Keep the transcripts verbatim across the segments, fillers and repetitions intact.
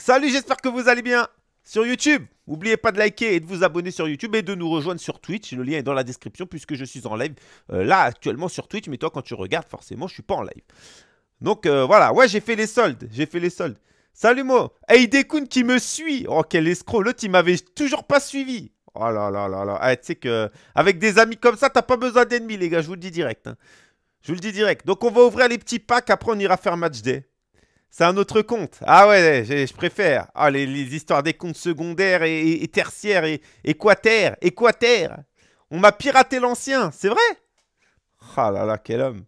Salut, j'espère que vous allez bien sur YouTube. N'oubliez pas de liker et de vous abonner sur YouTube et de nous rejoindre sur Twitch. Le lien est dans la description puisque je suis en live euh, là actuellement sur Twitch. Mais toi, quand tu regardes, forcément, je suis pas en live. Donc euh, voilà, ouais, j'ai fait les soldes. J'ai fait les soldes. Salut, moi. Hey, Idekun qui me suit. Oh, quel escroc. L'autre, il m'avait toujours pas suivi. Oh là là là là. Ah, tu sais que avec des amis comme ça, t'as pas besoin d'ennemis, les gars. Je vous le dis direct. Hein. Je vous le dis direct. Donc, on va ouvrir les petits packs. Après, on ira faire match day. C'est un autre compte. Ah ouais, je préfère. Ah, les, les histoires des comptes secondaires et, et, et tertiaires et, et quater, et quater. On m'a piraté l'ancien, c'est vrai? Ah là là, quel homme.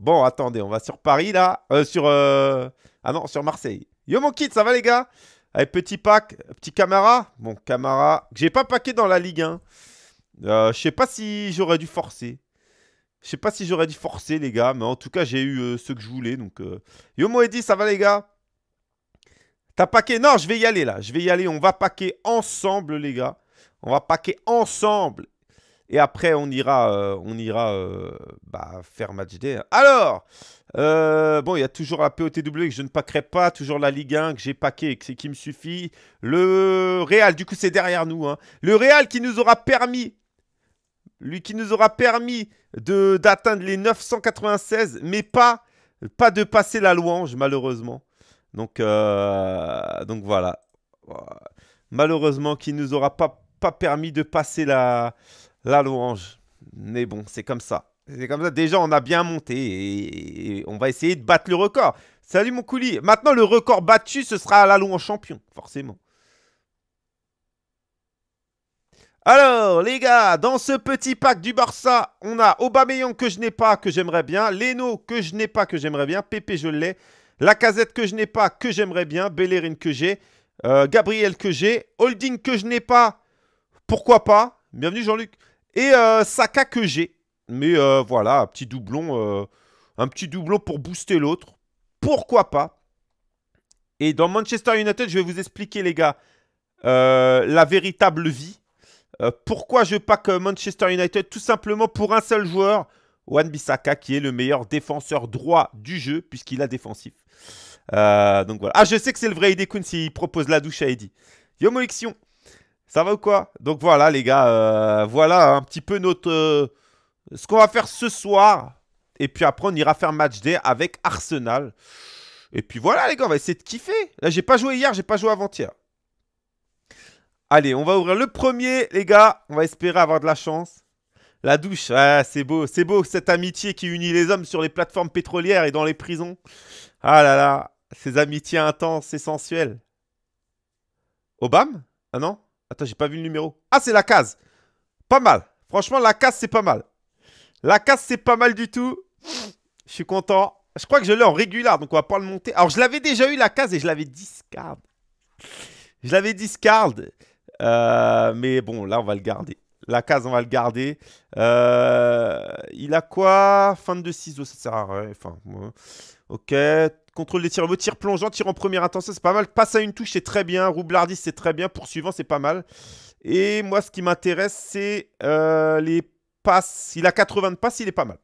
Bon, attendez, on va sur Paris, là. Euh, sur... Euh... Ah non, sur Marseille. Yo, mon kid, ça va, les gars? Allez, petit pack, petit Camara. Bon, Camara... J'ai pas packé dans la Ligue un. Euh, je sais pas si j'aurais dû forcer. Je sais pas si j'aurais dû forcer, les gars, mais en tout cas, j'ai eu euh, ce que je voulais. Donc, euh... Yo, Moedi, ça va, les gars? T'as packé? Non, je vais y aller, là. Je vais y aller. On va packer ensemble, les gars. On va packer ensemble. Et après, on ira, euh, on ira euh, bah, faire match day. Alors, euh, bon, il y a toujours la P O T W que je ne packerai pas. Toujours la Ligue un que j'ai packé et que qui me suffit. Le Real, du coup, c'est derrière nous. Hein. Le Real qui nous aura permis... Lui qui nous aura permis d'atteindre les neuf cent quatre-vingt-seize, mais pas, pas de passer la louange, malheureusement. Donc, euh, donc voilà. Malheureusement, qui nous aura pas, pas permis de passer la, la louange. Mais bon, c'est comme ça. C'est comme ça. Déjà, on a bien monté et, et on va essayer de battre le record. Salut, mon coulis. Maintenant, le record battu, ce sera la louange champion, forcément. Alors, les gars, dans ce petit pack du Barça, on a Aubameyang que je n'ai pas, que j'aimerais bien. Leno que je n'ai pas, que j'aimerais bien. Pépé, je l'ai. Lacazette que je n'ai pas, que j'aimerais bien. Bellerin que j'ai. Euh, Gabriel que j'ai. Holding que je n'ai pas, pourquoi pas. Bienvenue, Jean-Luc. Et euh, Saka que j'ai. Mais euh, voilà, un petit doublon. Euh, un petit doublon pour booster l'autre. Pourquoi pas. Et dans Manchester United, je vais vous expliquer, les gars, euh, la véritable vie. Euh, pourquoi je pack Manchester United? Tout simplement pour un seul joueur, Wan-Bissaka, qui est le meilleur défenseur droit du jeu, puisqu'il a défensif. Euh, donc voilà. Ah, je sais que c'est le vrai Idekun s'il propose la douche à Eddy. Yo, Moïxion, ça va ou quoi? Donc voilà, les gars, euh, voilà un petit peu notre euh, ce qu'on va faire ce soir. Et puis après, on ira faire match day avec Arsenal. Et puis voilà, les gars, on va essayer de kiffer. Là, j'ai pas joué hier, j'ai pas joué avant-hier. Allez, on va ouvrir le premier, les gars. On va espérer avoir de la chance. La douche, ah, c'est beau. C'est beau, cette amitié qui unit les hommes sur les plateformes pétrolières et dans les prisons. Ah là là, ces amitiés intenses et sensuelles. Obama? Ah non? Attends, j'ai pas vu le numéro. Ah, c'est la case. Pas mal. Franchement, la case, c'est pas mal. La case, c'est pas mal du tout. Je suis content. Je crois que je l'ai en régular, donc on va pas le monter. Alors, je l'avais déjà eu, la case, et je l'avais discard. Je l'avais discard. Euh, mais bon, là, on va le garder. La case, on va le garder. Euh, il a quoi? Fin de ciseaux, ça sert à rien. Enfin, ouais. Ok. Contrôle des tirs. Tir plongeant, tir en première intention, c'est pas mal. Passe à une touche, c'est très bien. Roublardis, c'est très bien. Poursuivant, c'est pas mal. Et moi, ce qui m'intéresse, c'est euh, les passes. Il a quatre-vingts de passes, il est pas mal.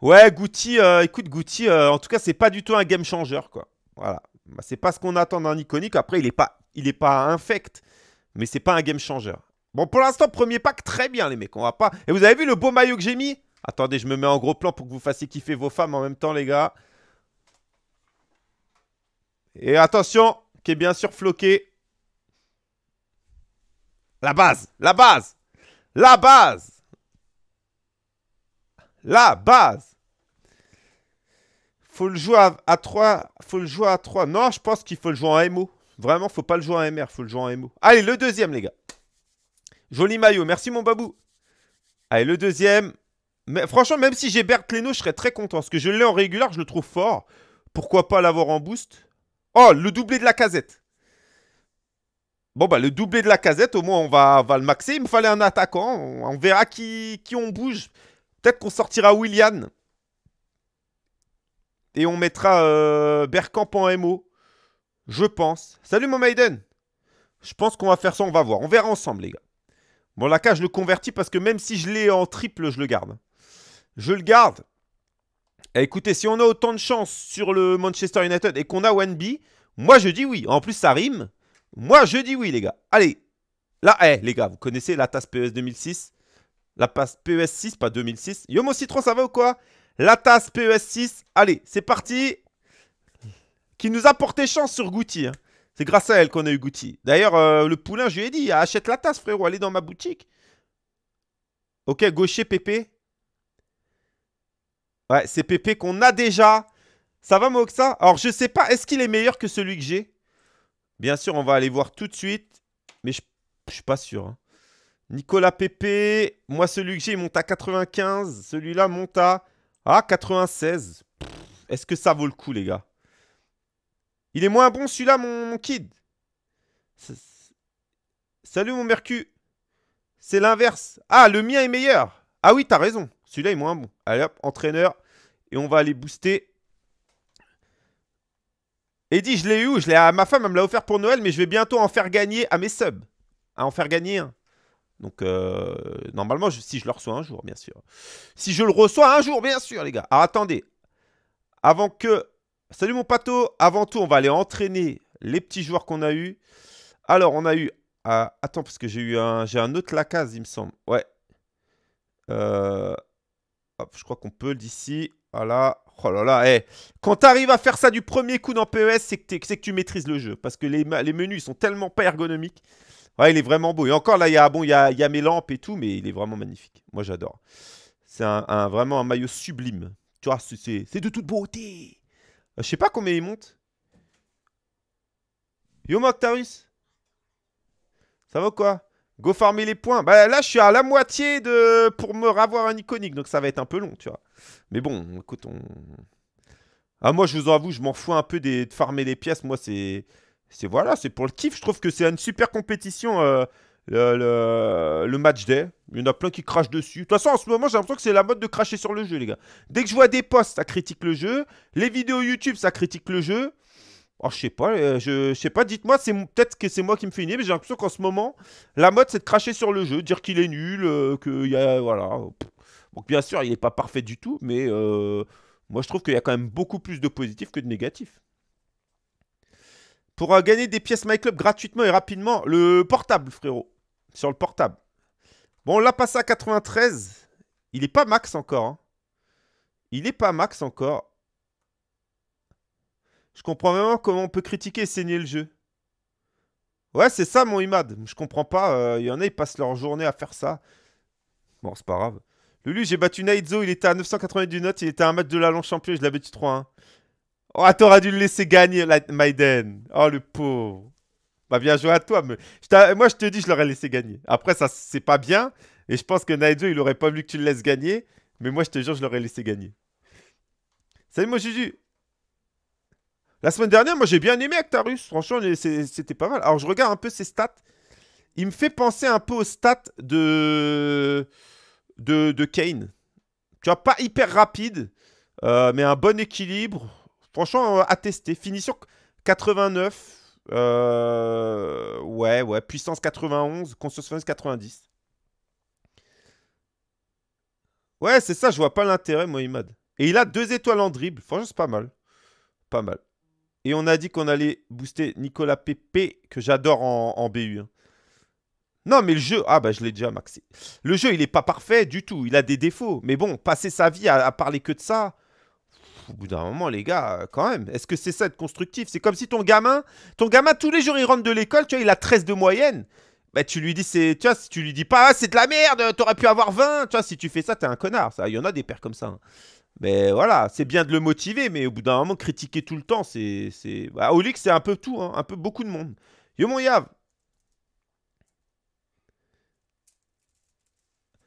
Ouais, Goutti. Euh, écoute, Goutti, euh, en tout cas, c'est pas du tout un game changer, quoi. Voilà. Bah, c'est pas ce qu'on attend d'un iconique. Après, il est pas, il est pas infect. Mais c'est pas un game changer. Bon, pour l'instant, premier pack, très bien, les mecs. On va pas... Et vous avez vu le beau maillot que j'ai mis? Attendez, je me mets en gros plan pour que vous fassiez kiffer vos femmes en même temps, les gars. Et attention, qui est bien sûr floqué. La base, la base, la base, la base. Faut le jouer à, à trois. Faut le jouer à trois. Non, je pense qu'il faut le jouer en M O. Vraiment, faut pas le jouer en M R, faut le jouer en M O. Allez, le deuxième, les gars. Joli maillot, merci mon babou. Allez, le deuxième. Mais, franchement, même si j'ai Bergkamp, je serais très content. Parce que je l'ai en régular, je le trouve fort. Pourquoi pas l'avoir en boost? Oh, le doublé de Lacazette. Bon, bah, le doublé de Lacazette, au moins, on va, va le maxer. Il me fallait un attaquant. On, on verra qui, qui on bouge. Peut-être qu'on sortira Willian. Et on mettra euh, Bergkamp en M O. Je pense. Salut mon Maiden. Je pense qu'on va faire ça, on va voir. On verra ensemble, les gars. Bon, la cage, je le convertis parce que même si je l'ai en triple, je le garde. Je le garde. Écoutez, si on a autant de chance sur le Manchester United et qu'on a Wan-Bissaka, moi je dis oui. En plus, ça rime. Moi je dis oui, les gars. Allez. Là, eh, les gars, vous connaissez la tasse P E S deux mille six. La tasse P E S six, pas deux mille six. Yomo Citron, ça va ou quoi? La tasse P E S six. Allez, c'est parti. Qui nous a porté chance sur Goutti. Hein. C'est grâce à elle qu'on a eu Goutti. D'ailleurs, euh, le poulain, je lui ai dit, achète la tasse, frérot. Allez dans ma boutique. Ok, gaucher Pépé. Ouais, c'est Pépé qu'on a déjà. Ça va, Moxa? Alors, je sais pas, est-ce qu'il est meilleur que celui que j'ai? Bien sûr, on va aller voir tout de suite. Mais je, je suis pas sûr. Hein. Nicolas Pépé. Moi, celui que j'ai, il monte à quatre-vingt-quinze. Celui-là monte à ah, quatre-vingt-seize. Est-ce que ça vaut le coup, les gars? Il est moins bon, celui-là, mon, mon kid. Salut, mon Mercu. C'est l'inverse. Ah, le mien est meilleur. Ah oui, t'as raison. Celui-là est moins bon. Allez hop, entraîneur. Et on va aller booster. Eddie, je l'ai eu. Je l'ai à ma femme, elle me l'a offert pour Noël, mais je vais bientôt en faire gagner à mes subs. À en faire gagner un. Donc, euh, normalement, je, si je le reçois un jour, bien sûr. Si je le reçois un jour, bien sûr, les gars. Alors, attendez. Avant que... Salut, mon pato. Avant tout, on va aller entraîner les petits joueurs qu'on a eu. Alors, on a eu... Euh, attends, parce que j'ai eu un... J'ai un autre Lacazette, il me semble. Ouais. Euh... Hop, je crois qu'on peut d'ici. Voilà. Oh là là. Hey. Quand tu arrives à faire ça du premier coup dans P E S, c'est que, que tu maîtrises le jeu. Parce que les, les menus, ils sont tellement pas ergonomiques. Ouais, il est vraiment beau. Et encore, là, il y a, bon, il y a, il y a mes lampes et tout, mais il est vraiment magnifique. Moi, j'adore. C'est un, un, vraiment un maillot sublime. Tu vois, c'est de toute beauté. Je sais pas combien il monte. Yo, Mortarus. Ça va ou quoi? Go farmer les points. Bah là, je suis à la moitié de pour me ravoir un iconique. Donc, ça va être un peu long, tu vois. Mais bon, écoute, on... Ah, moi, je vous en avoue, je m'en fous un peu des... de farmer les pièces. Moi, c'est... C'est voilà, c'est pour le kiff. Je trouve que c'est une super compétition, euh, le, le, le match day. Il y en a plein qui crachent dessus. De toute façon, en ce moment, j'ai l'impression que c'est la mode de cracher sur le jeu, les gars. Dès que je vois des posts, ça critique le jeu. Les vidéos YouTube, ça critique le jeu. Oh, je sais pas, euh, je, je sais pas, dites-moi, c'est peut-être que c'est moi qui me fais une idée, mais j'ai l'impression qu'en ce moment, la mode, c'est de cracher sur le jeu, dire qu'il est nul, euh, qu'il y a, voilà. Donc, bien sûr, il n'est pas parfait du tout, mais euh, moi, je trouve qu'il y a quand même beaucoup plus de positifs que de négatifs. Pour euh, gagner des pièces MyClub gratuitement et rapidement, le portable, frérot, sur le portable. Bon, on l'a passé à quatre-vingt-treize, il n'est pas max encore, hein. Il n'est pas max encore. Je comprends vraiment comment on peut critiquer et saigner le jeu. Ouais, c'est ça, mon Imad. Je comprends pas. Il euh, y en a, ils passent leur journée à faire ça. Bon, c'est pas grave. Lulu, j'ai battu Naizo. Il était à neuf cent quatre-vingt-dix notes. Il était à un match de la longue champion. Je l'ai battu trois un. Oh, t'aurais dû le laisser gagner, la... Maiden. Oh, le pauvre. Bah, bien joué à toi. Mais... Je Moi, je te dis, je l'aurais laissé gagner. Après, ça, c'est pas bien. Et je pense que Naizo, il aurait pas voulu que tu le laisses gagner. Mais moi, je te jure, je l'aurais laissé gagner. Salut, mon Juju. La semaine dernière, moi, j'ai bien aimé Actarus. Franchement, c'était pas mal. Alors, je regarde un peu ses stats. Il me fait penser un peu aux stats de, de... de Kane. Tu vois, pas hyper rapide, euh, mais un bon équilibre. Franchement, à tester. Finition quatre-vingt-neuf. Euh... Ouais, ouais. Puissance quatre-vingt-onze. Conscience quatre-vingt-dix. Ouais, c'est ça. Je vois pas l'intérêt, moi, Imad. Et il a deux étoiles en dribble. Franchement, c'est pas mal. Pas mal. Et on a dit qu'on allait booster Nicolas Pépé, que j'adore en, en B U. Hein. Non, mais le jeu... Ah, bah, je l'ai déjà maxé. Le jeu, il n'est pas parfait du tout. Il a des défauts. Mais bon, passer sa vie à, à parler que de ça... Au bout d'un moment, les gars, quand même. Est-ce que c'est ça, être constructif? C'est comme si ton gamin... Ton gamin, tous les jours, il rentre de l'école. Tu vois, il a treize de moyenne. Bah, tu lui dis... Tu vois, si tu lui dis pas... Ah, c'est de la merde, t'aurais pu avoir vingt. Tu vois, si tu fais ça, t'es un connard. Il y en a des pères comme ça. Hein. Mais voilà, c'est bien de le motiver, mais au bout d'un moment, critiquer tout le temps, c'est... Bah, Holding, c'est un peu tout, hein, un peu beaucoup de monde. Yo, mon Yav.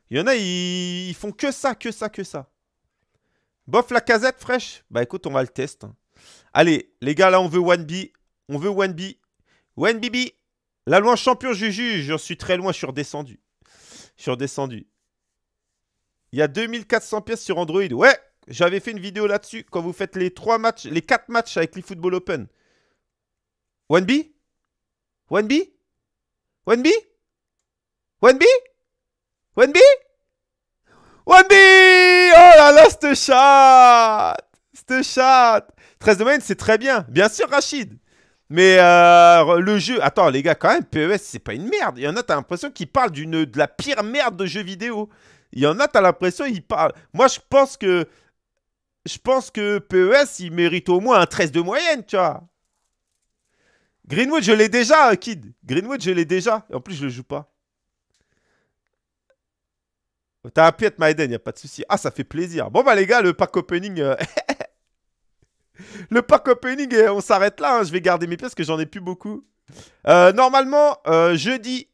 Il y en a, ils... ils font que ça, que ça, que ça. Bof, Lacazette, fraîche. Bah, écoute, on va le test. Hein. Allez, les gars, là, on veut Wan-Bissaka. On veut Wan-Bissaka. Wan-Bissaka. La loin champion, Juju. Je suis très loin, je suis redescendu. Je suis redescendu. Il y a deux mille quatre cents pièces sur Android. Ouais! J'avais fait une vidéo là-dessus quand vous faites les trois matchs, les quatre matchs avec l'eFootball Open. Wan-Bissaka? Wan-Bissaka? Wan-Bissaka? Wan-Bissaka? Wan-Bissaka? Wan-Bissaka. Oh là là, c'te chat, c'te chat. treize de moyenne, c'est très bien. Bien sûr, Rachid. Mais euh, le jeu... Attends, les gars, quand même, P E S, c'est pas une merde. Il y en a, t'as l'impression qu'ils parlent de la pire merde de jeux vidéo. Il y en a, t'as l'impression qu'ils parlent... Moi, je pense que... Je pense que P E S, il mérite au moins un treize de moyenne, tu vois. Greenwood, je l'ai déjà, Kid. Greenwood, je l'ai déjà. En plus, je le joue pas. T'as appuyé à Maiden, il n'y a pas de souci. Ah, ça fait plaisir. Bon, bah, les gars, le pack opening... Euh... Le pack opening, on s'arrête là. Hein. Je vais garder mes pièces parce que j'en ai plus beaucoup. Euh, normalement, euh, jeudi...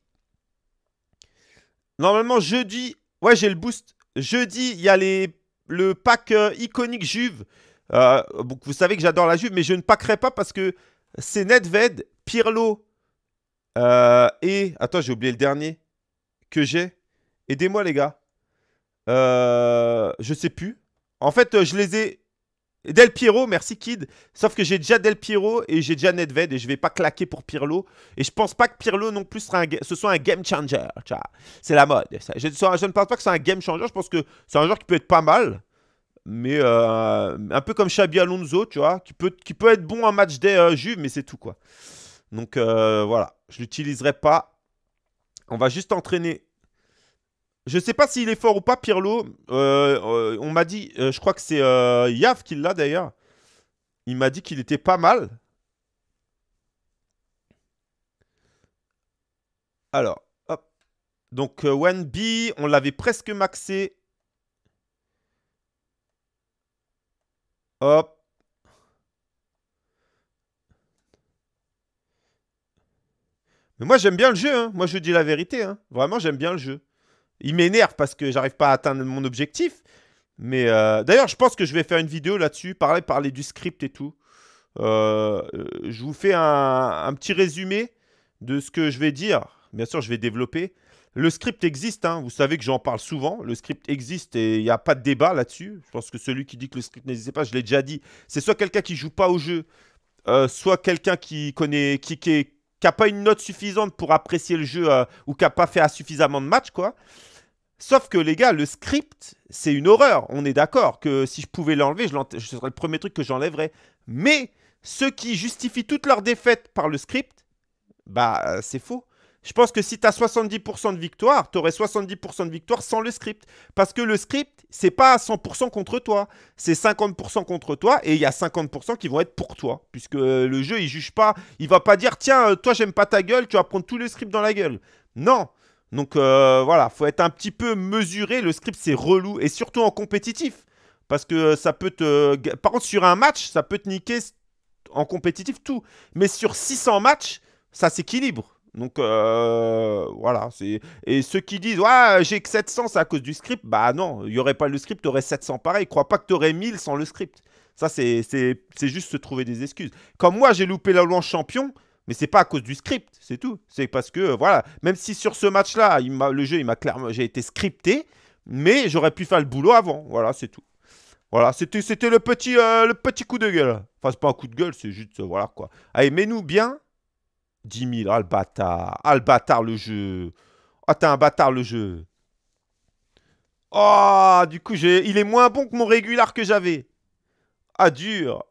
Normalement, jeudi... Ouais, j'ai le boost. Jeudi, il y a les... le pack euh, iconique Juve. Euh, vous savez que j'adore la Juve, mais je ne packerai pas parce que c'est Nedved, Pirlo euh, et... Attends, j'ai oublié le dernier que j'ai. Aidez-moi, les gars. Euh, je sais plus. En fait, je les ai... Del Piero, merci Kid. Sauf que j'ai déjà Del Piero et j'ai déjà Nedved et je vais pas claquer pour Pirlo. Et je pense pas que Pirlo non plus sera un, ce soit un game changer. C'est la mode. Je, je ne pense pas que c'est un game changer. Je pense que c'est un joueur qui peut être pas mal. Mais euh, un peu comme Xabi Alonso, tu vois. Qui peut, qui peut être bon en match des euh, Juve, mais c'est tout quoi. Donc euh, voilà. Je l'utiliserai pas. On va juste entraîner. Je sais pas s'il est fort ou pas, Pirlo. Euh, euh, on m'a dit, euh, je crois que c'est euh, Yav qui l'a d'ailleurs. Il m'a dit qu'il était pas mal. Alors, hop. Donc, euh, Wan-Bissaka, on l'avait presque maxé. Hop. Mais moi, j'aime bien le jeu. Hein. Moi, je dis la vérité. Hein. Vraiment, j'aime bien le jeu. Il m'énerve parce que j'arrive pas à atteindre mon objectif. Mais euh, d'ailleurs, je pense que je vais faire une vidéo là-dessus, parler, parler du script et tout. Euh, je vous fais un, un petit résumé de ce que je vais dire. Bien sûr, je vais développer. Le script existe, hein. Vous savez que j'en parle souvent. Le script existe et il n'y a pas de débat là-dessus. Je pense que celui qui dit que le script n'existe pas, je l'ai déjà dit. C'est soit quelqu'un qui joue pas au jeu, euh, soit quelqu'un qui connaît, qui, qui est... qui n'a pas une note suffisante pour apprécier le jeu euh, ou qui n'a pas fait suffisamment de matchs, quoi. Sauf que, les gars, le script, c'est une horreur. On est d'accord que si je pouvais l'enlever, je, je serais le premier truc que j'enlèverais. Mais ceux qui justifient toutes leurs défaites par le script, bah, euh, c'est faux. Je pense que si tu as soixante-dix pour cent de victoire, tu aurais soixante-dix pour cent de victoire sans le script. Parce que le script, c'est pas à cent pour cent contre toi. C'est cinquante pour cent contre toi et il y a cinquante pour cent qui vont être pour toi. Puisque le jeu, il juge pas. Il va pas dire, tiens, toi, j'aime pas ta gueule, tu vas prendre tous les scripts dans la gueule. Non. Donc, euh, voilà, faut être un petit peu mesuré. Le script, c'est relou et surtout en compétitif. Parce que ça peut te... Par contre, sur un match, ça peut te niquer en compétitif tout. Mais sur six cents matchs, ça s'équilibre. Donc, euh, voilà. Et ceux qui disent, ouais, j'ai que sept cents, c'est à cause du script. Bah non, il n'y aurait pas le script, tu aurais sept cents pareil. Crois pas que tu aurais mille sans le script. Ça, c'est juste se trouver des excuses. Comme moi, j'ai loupé la louange champion, mais c'est pas à cause du script, c'est tout. C'est parce que, voilà, même si sur ce match-là, le jeu, il m'a clairement, j'ai été scripté, mais j'aurais pu faire le boulot avant. Voilà, c'est tout. Voilà, c'était le, euh, le petit coup de gueule. Enfin, c'est pas un coup de gueule, c'est juste, euh, voilà, quoi. Allez, mets-nous bien. dix mille, ah le bâtard, ah le bâtard le jeu, ah t'es un bâtard le jeu. Oh, du coup, il est moins bon que mon régular que j'avais. Ah, dur,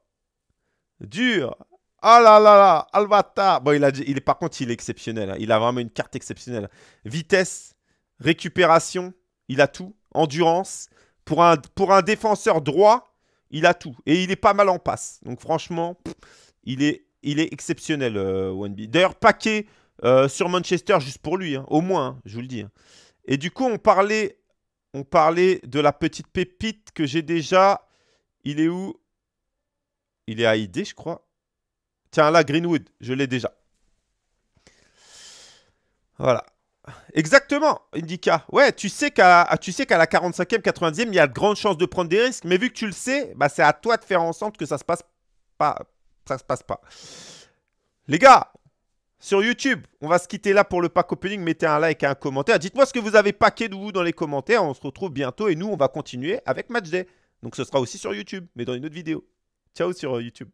dur, ah là là là, ah le bâtard. Bon, il a... il est... par contre, il est exceptionnel, hein. Il a vraiment une carte exceptionnelle. Vitesse, récupération, il a tout, endurance, pour un, pour un défenseur droit, il a tout. Et il est pas mal en passe, donc franchement, pff, il est... Il est exceptionnel, euh, Wan-Bissaka. D'ailleurs, paquet euh, sur Manchester juste pour lui, hein, au moins, hein, je vous le dis. Hein. Et du coup, on parlait, on parlait de la petite pépite que j'ai déjà. Il est où? Il est à I D, je crois. Tiens, là, Greenwood, je l'ai déjà. Voilà. Exactement, Indica. Ouais, tu sais qu'à tu sais qu'à la quarante-cinquième, quatre-vingtième, il y a de grandes chances de prendre des risques. Mais vu que tu le sais, bah, c'est à toi de faire en sorte que ça se passe pas... Ça se passe pas. Les gars, sur YouTube, on va se quitter là pour le pack opening. Mettez un like et un commentaire. Dites-moi ce que vous avez packé de vous dans les commentaires. On se retrouve bientôt et nous, on va continuer avec Matchday. Donc, ce sera aussi sur YouTube, mais dans une autre vidéo. Ciao sur YouTube.